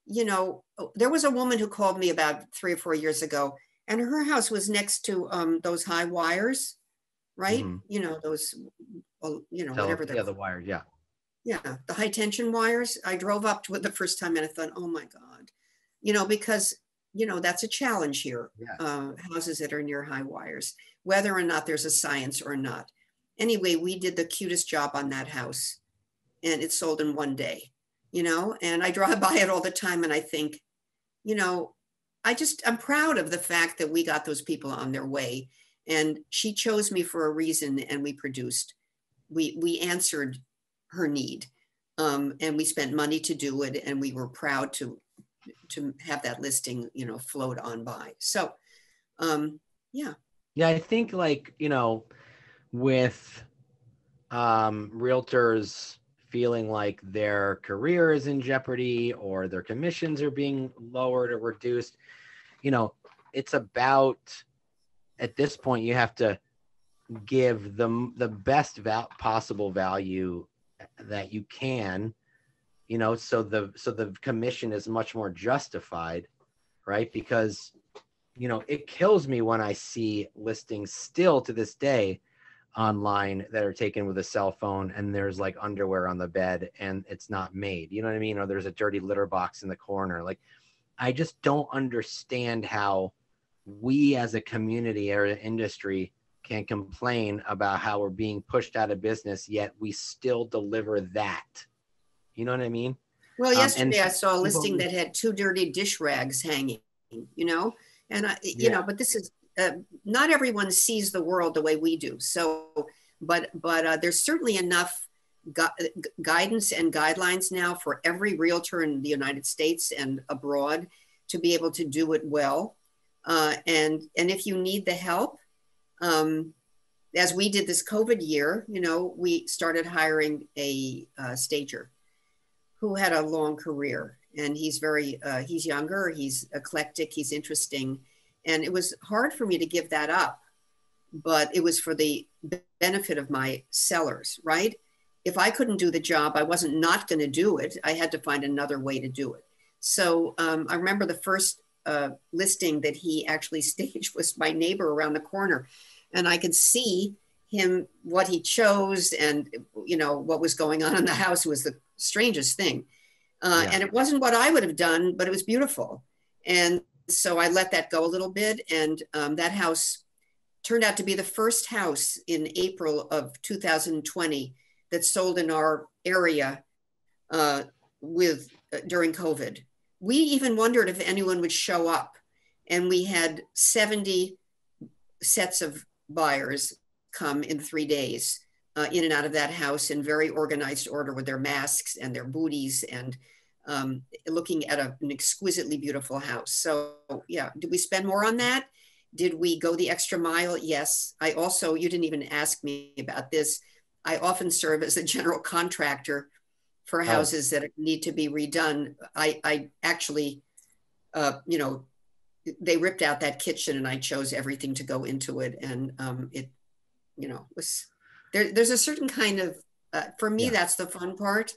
you know, there was a woman who called me about three or four years ago, and her house was next to um, those high wires, right? Mm-hmm. You know, those, well, you know, Tell, whatever they're yeah, the wire, yeah. Yeah, the high tension wires. I drove up to it the first time and I thought, oh my God, you know, because you know, that's a challenge here, yeah. uh, houses that are near high wires, whether or not there's a science or not. Anyway, we did the cutest job on that house and it sold in one day, you know, and I drive by it all the time and I think, you know, I just, I'm proud of the fact that we got those people on their way, and she chose me for a reason, and we produced, we, we answered her need, um, and we spent money to do it, and we were proud to to have that listing, you know, float on by. So, um, yeah. Yeah. I think like, you know, with, um, realtors feeling like their career is in jeopardy or their commissions are being lowered or reduced, you know, it's about, at this point, you have to give them the best val- possible value that you can you know, so the so the commission is much more justified, right? Because, you know, it kills me when I see listings still to this day online that are taken with a cell phone, and there's like underwear on the bed and it's not made, you know what I mean? Or there's a dirty litter box in the corner. Like, I just don't understand how we as a community or an industry can complain about how we're being pushed out of business, yet we still deliver that. You know what I mean? Well, yesterday um, I saw a listing that had two dirty dish rags hanging, you know, and I, you yeah. know, but this is, uh, not everyone sees the world the way we do. So, but, but uh, there's certainly enough gu guidance and guidelines now for every realtor in the United States and abroad to be able to do it well. Uh, and, and if you need the help, um, as we did this COVID year, you know, we started hiring a uh, stager who had a long career, and he's very, uh, he's younger, he's eclectic, he's interesting. And it was hard for me to give that up, but it was for the benefit of my sellers, right? If I couldn't do the job, I wasn't not going to do it. I had to find another way to do it. So um, I remember the first uh, listing that he actually staged was my neighbor around the corner. And I could see him, what he chose, and, you know, what was going on in the house was the strangest thing. Uh, yeah. And it wasn't what I would have done, but it was beautiful. And so I let that go a little bit. And um, that house turned out to be the first house in April of two thousand twenty that sold in our area uh, with uh, during COVID. We even wondered if anyone would show up. And we had seventy sets of buyers come in three days uh, in and out of that house in very organized order with their masks and their booties and um, looking at a, an exquisitely beautiful house. So yeah, did we spend more on that? Did we go the extra mile? Yes. I also, you didn't even ask me about this. I often serve as a general contractor for houses oh. that need to be redone. I, I actually, uh, you know, they ripped out that kitchen and I chose everything to go into it. And um, it, you know, was there, there's a certain kind of, uh, for me, yeah. that's the fun part.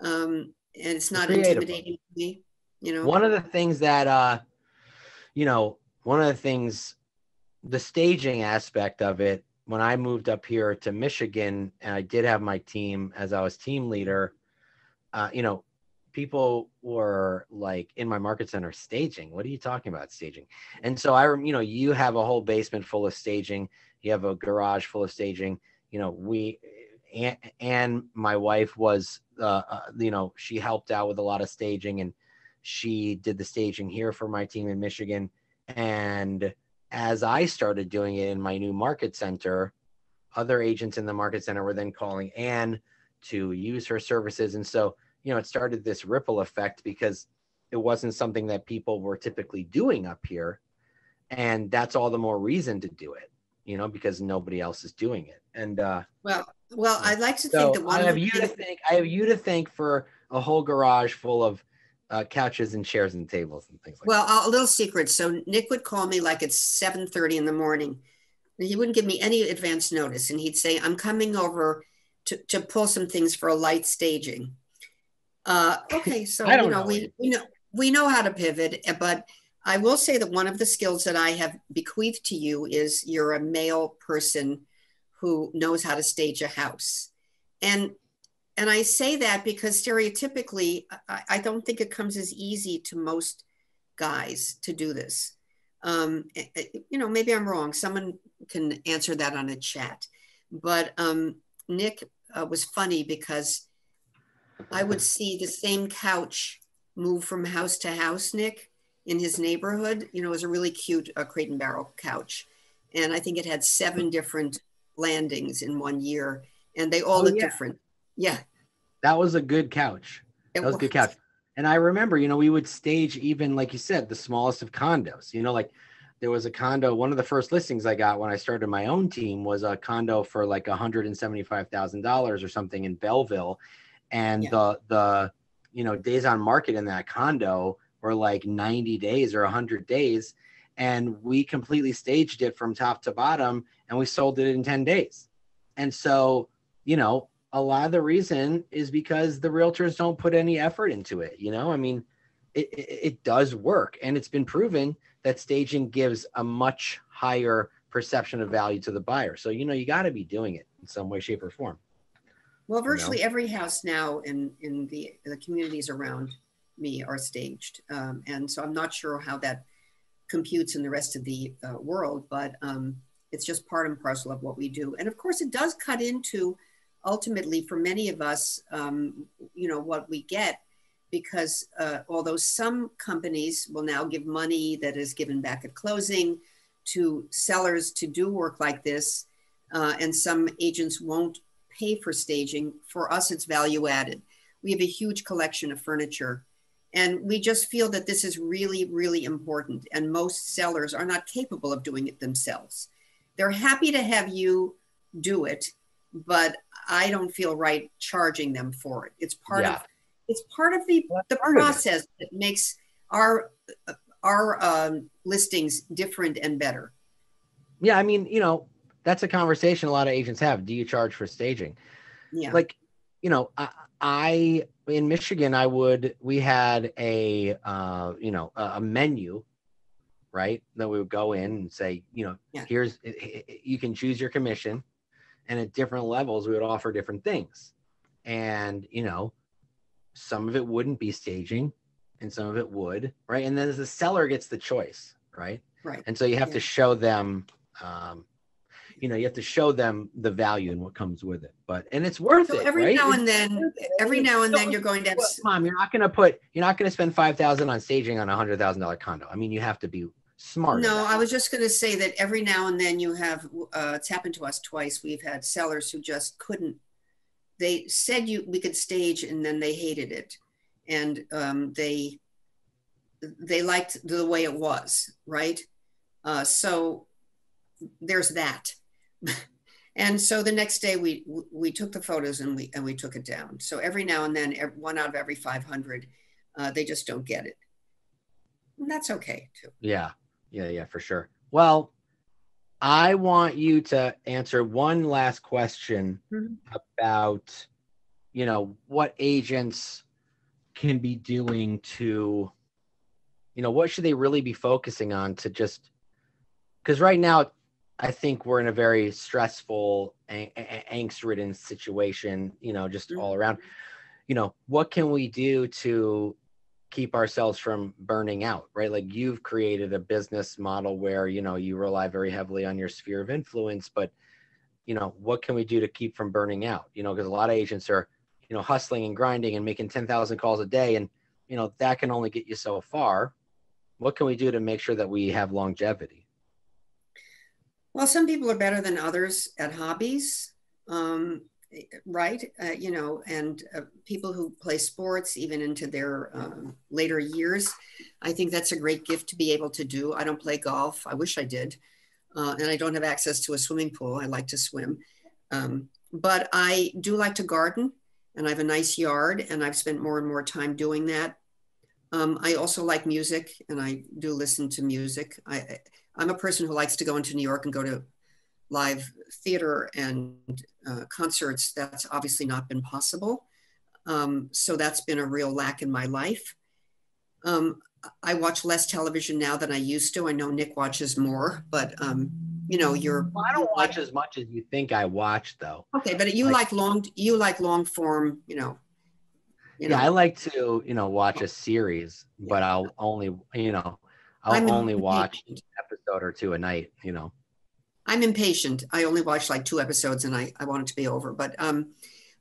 Um, and it's not Creative. intimidating to me, you know? One of the things that, uh, you know, one of the things, the staging aspect of it, when I moved up here to Michigan and I did have my team as I was team leader, uh, you know, people were like in my market center staging. What are you talking about staging? And so I, you know, you have a whole basement full of staging. You have a garage full of staging. You know, we, and, and my wife was, uh, uh, you know, she helped out with a lot of staging, and she did the staging here for my team in Michigan. And as I started doing it in my new market center, other agents in the market center were then calling Anne to use her services. And so, you know, it started this ripple effect because it wasn't something that people were typically doing up here. And that's all the more reason to do it, you know, because nobody else is doing it. And, uh, well, well, I'd like to so think that one I have you to thank, I have you to thank for a whole garage full of Uh, couches and chairs and tables and things like well, that. Well, a little secret. So Nick would call me like at seven thirty in the morning. He wouldn't give me any advance notice. And he'd say, I'm coming over to, to pull some things for a light staging. Uh, okay, so you know, know we, we, know, we know how to pivot. But I will say that one of the skills that I have bequeathed to you is you're a male person who knows how to stage a house. And And I say that because stereotypically, I, I don't think it comes as easy to most guys to do this. Um, you know, maybe I'm wrong. Someone can answer that on a chat. But um, Nick uh, was funny because I would see the same couch move from house to house, Nick, in his neighborhood. You know, it was a really cute uh, Crate and Barrel couch. And I think it had seven different landings in one year. And they all oh, looked yeah. different. Yeah. That was a good couch. It that was a good couch. And I remember, you know, we would stage even, like you said, the smallest of condos. You know, like there was a condo. One of the first listings I got when I started my own team was a condo for like one hundred seventy-five thousand dollars or something in Belleville. And yeah. the, the, you know, days on market in that condo were like ninety days or one hundred days. And we completely staged it from top to bottom and we sold it in ten days. And so, you know, a lot of the reason is because the realtors don't put any effort into it. You know, I mean, it, it, it does work, and it's been proven that staging gives a much higher perception of value to the buyer. So, you know, you got to be doing it in some way, shape, or form. Well, virtually you know? every house now in, in the, the communities around me are staged. Um, and so I'm not sure how that computes in the rest of the uh, world, but um, it's just part and parcel of what we do. And of course it does cut into, ultimately, for many of us, um, you know, what we get, because uh, although some companies will now give money that is given back at closing to sellers to do work like this, uh, and some agents won't pay for staging, for us it's value added. We have a huge collection of furniture, and we just feel that this is really, really important. And most sellers are not capable of doing it themselves. They're happy to have you do it, but I don't feel right charging them for it. It's part yeah. of it's part of the, the process that makes our our um, listings different and better. Yeah, I mean, you know, that's a conversation a lot of agents have. Do you charge for staging? Yeah, like, you know, I, I in Michigan, I would we had a uh, you know a menu. Right? Then we would go in and say, you know, yeah. here's, you can choose your commission, and at different levels, we would offer different things. And, you know, some of it wouldn't be staging and some of it would, right? And then as the seller gets the choice, right? Right. And so you have yeah. to show them, um, you know, you have to show them the value and what comes with it, but, and it's worth so it. Every right? now and then, every now and then you're going to have, Mom, you're not going to put, you're not going to spend five thousand dollars on staging on a hundred thousand dollar condo. I mean, you have to be smart. No, I was just going to say that every now and then you have, uh, it's happened to us twice. We've had sellers who just couldn't, they said you, we could stage, and then they hated it. And, um, they, they liked the way it was. Right. Uh, so there's that. And so the next day we, we took the photos and we, and we took it down. So every now and then, one out of every five hundred, uh, they just don't get it. And that's okay too. Yeah. Yeah, yeah, for sure. Well, I want you to answer one last question mm-hmm. about, you know, what agents can be doing to, you know, what should they really be focusing on to just, because right now I think we're in a very stressful, ang- angst-ridden situation, you know, just mm-hmm. all around, you know, what can we do to keep ourselves from burning out, right? Like, you've created a business model where, you know, you rely very heavily on your sphere of influence, but, you know, what can we do to keep from burning out? You know, because a lot of agents are, you know, hustling and grinding and making ten thousand calls a day. And, you know, that can only get you so far. What can we do to make sure that we have longevity? Well, some people are better than others at hobbies. Um, right? Uh, you know, and uh, people who play sports even into their um, later years, I think that's a great gift to be able to do. I don't play golf. I wish I did. Uh, and I don't have access to a swimming pool. I like to swim. Um, but I do like to garden, and I have a nice yard, and I've spent more and more time doing that. Um, I also like music, and I do listen to music. I, I'm a person who likes to go into New York and go to live theater and uh, concerts. That's obviously not been possible. Um, so that's been a real lack in my life. Um, I watch less television now than I used to. I know Nick watches more, but um, you know, you're- well, I don't watch as much as you think I watch though. Okay, but you like, like long, you like long form, you know. You yeah, know. I like to, you know, watch a series, yeah. but I'll only, you know, I'll I'm only watch an episode or two a night, you know. I'm impatient. I only watched like two episodes and I, I want it to be over. But um,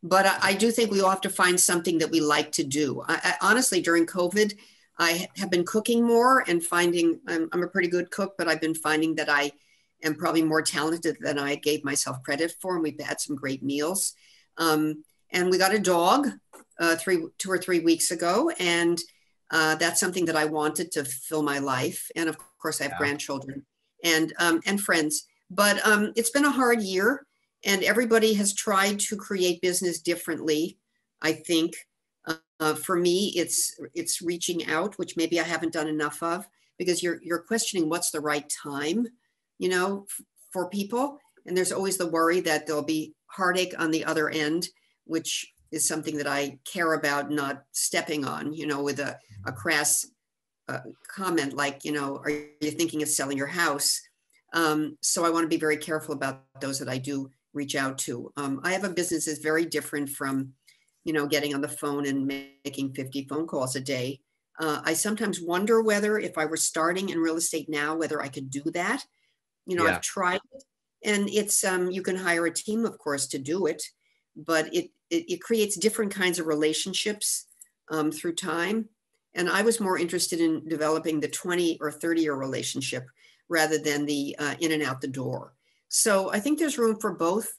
but I, I do think we all have to find something that we like to do. I, I, honestly, during COVID, I have been cooking more and finding, I'm, I'm a pretty good cook, but I've been finding that I am probably more talented than I gave myself credit for. And we've had some great meals. Um, and we got a dog uh, three, two or three weeks ago. And uh, that's something that I wanted to fill my life. And of course I have yeah. grandchildren and um, and friends. But um, it's been a hard year, and everybody has tried to create business differently, I think. Uh, for me, it's it's reaching out, which maybe I haven't done enough of, because you're, you're questioning what's the right time, you know, f- for people. And there's always the worry that there'll be heartache on the other end which is something that I care about not stepping on, you know, with a, a crass uh, comment like, you know, are you thinking of selling your house? Um, so I want to be very careful about those that I do reach out to. Um, I have a business that's very different from, you know, getting on the phone and making fifty phone calls a day. Uh, I sometimes wonder whether if I were starting in real estate now, whether I could do that. You know, yeah. I've tried it, and it's, um, you can hire a team, of course, to do it, but it, it, it creates different kinds of relationships um, through time. And I was more interested in developing the twenty or thirty year relationship rather than the uh, in and out the door. So I think there's room for both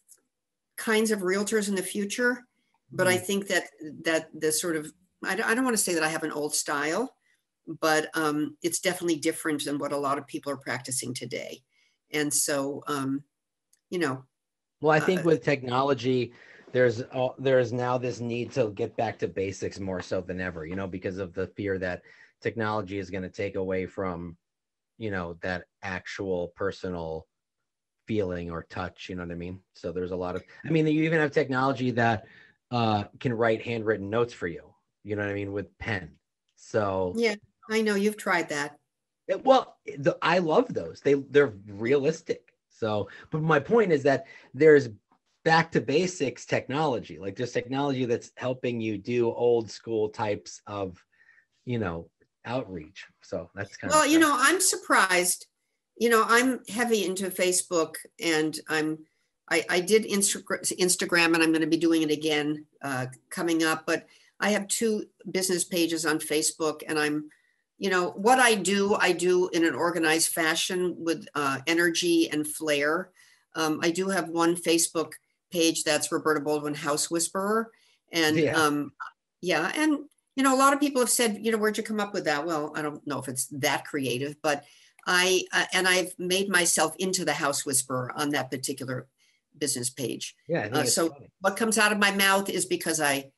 kinds of realtors in the future, but I think that that the sort of, I don't, I don't want to say that I have an old style, but um, it's definitely different than what a lot of people are practicing today. And so, um, you know. Well, I think uh, with technology, there's uh, there is now this need to get back to basics more so than ever, you know, because of the fear that technology is going to take away from, you know, that actual personal feeling or touch, you know what I mean? So there's a lot of, I mean, you even have technology that uh, can write handwritten notes for you. You know what I mean? With pen. So yeah, I know you've tried that. It, well, the, I love those. They, they're realistic. So, but my point is that there's back to basics technology, like there's technology that's helping you do old school types of, you know, outreach. So that's kind well, of, well, you know, I'm surprised, you know, I'm heavy into Facebook, and I'm, I, I did Instagram, and I'm going to be doing it again uh, coming up, but I have two business pages on Facebook, and I'm, you know, what I do, I do in an organized fashion with uh, energy and flair. Um, I do have one Facebook page that's Roberta Baldwin House Whisperer. And yeah. Um, yeah, and, you know, a lot of people have said, you know, where'd you come up with that? Well, I don't know if it's that creative, but I, uh, and I've made myself into the House Whisperer on that particular business page. Yeah. Uh, so funny. What comes out of my mouth is because I,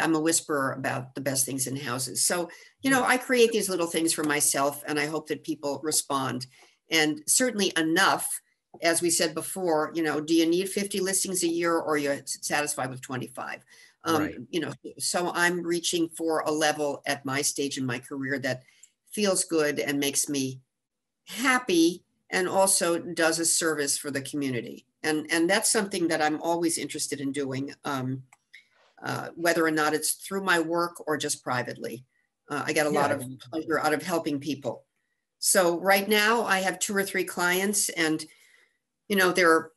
I'm a whisperer about the best things in houses. So, you know, I create these little things for myself, and I hope that people respond. And certainly enough, as we said before, you know, do you need fifty listings a year, or you're satisfied with twenty-five? Um, right. You know, so I'm reaching for a level at my stage in my career that feels good and makes me happy, and also does a service for the community. And, and that's something that I'm always interested in doing. Um, Uh, whether or not it's through my work or just privately. Uh, I get a yeah. lot of pleasure out of helping people. So right now I have two or three clients, and, you know, they're,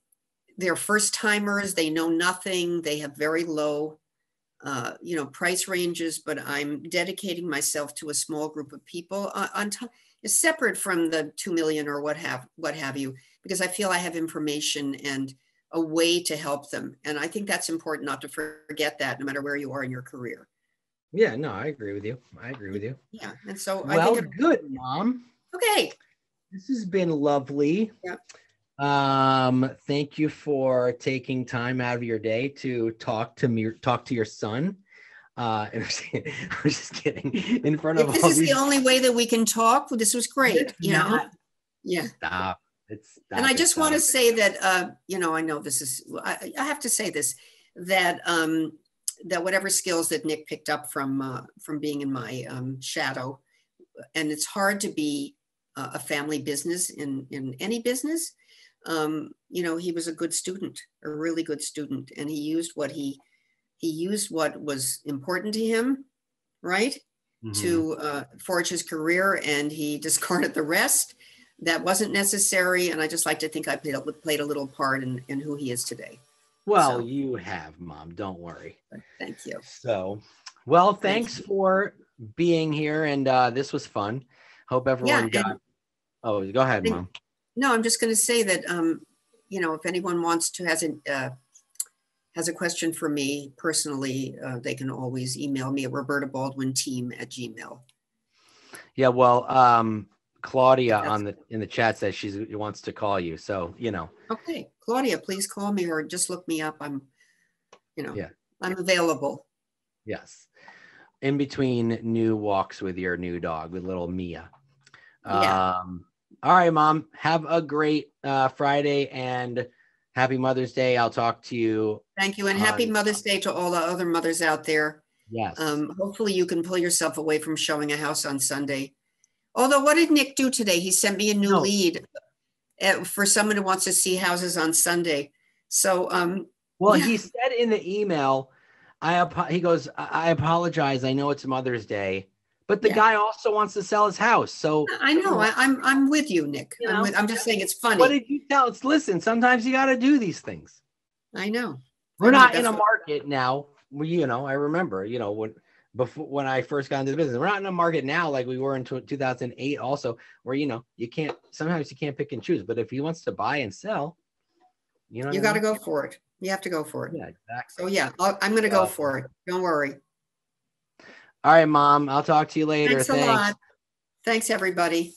they're first timers. They know nothing. They have very low, uh, you know, price ranges, but I'm dedicating myself to a small group of people on, on t- separate from the two million or what have, what have you, because I feel I have information and a way to help them. And I think that's important not to forget that, no matter where you are in your career. Yeah, no, I agree with you. I agree with you. Yeah, and so well, I think- Well, good, Mom. Okay. This has been lovely. Yeah. Um, thank you for taking time out of your day to talk to me, talk to your son. Uh, and I'm just kidding. In front of all these- This is the only way that we can talk. This was great, you know? Yeah. Stop. It's and I just want to say that, uh, you know, I know this is, I, I have to say this, that um, that whatever skills that Nick picked up from uh, from being in my um, shadow, and it's hard to be uh, a family business in, in any business, um, you know, he was a good student, a really good student. And he used what he, he used what was important to him, right? Mm-hmm. To uh, forge his career, and he discarded the rest. That wasn't necessary, and I just like to think I played a, played a little part in, in who he is today. Well, so. You have, Mom. Don't worry. Thank you. So, well, thanks Thank for being here, and uh, this was fun. Hope everyone yeah, got. Oh, go ahead, think, Mom. No, I'm just going to say that um, you know, if anyone wants to has a uh, has a question for me personally, uh, they can always email me at Roberta Baldwin Team at gmail. Yeah. Well. Um, Claudia on the in the chat says she wants to call you, so you know. Okay, Claudia, please call me or just look me up. I'm, you know, yeah. I'm available. Yes, in between new walks with your new dog with little Mia. Yeah. Um, all right, Mom. Have a great uh, Friday, and Happy Mother's Day. I'll talk to you. Thank you. And on, happy Mother's Day to all the other mothers out there. Yes. Um, hopefully you can pull yourself away from showing a house on Sunday. Although, what did Nick do today? He sent me a new oh. lead for someone who wants to see houses on Sunday. So, um, well, yeah. He said in the email, I he goes, I apologize. I know it's Mother's Day, but the yeah. guy also wants to sell his house. So I know I, I'm I'm with you, Nick. You know, I'm, with, I'm just saying it's funny. What did you tell? It's listen. Sometimes you got to do these things. I know. We're I not know, in a market now. We, you know, I remember, you know, when before when I first got into the business, we're not in a market now like we were in two thousand eight. Also, where you know you can't sometimes you can't pick and choose. But if he wants to buy and sell, you know, you got to go for it. You have to go for it. Yeah, exactly. So yeah, I'll, I'm going to go for it. Don't worry. All right, Mom. I'll talk to you later. Thanks a Thanks. lot. Thanks, everybody.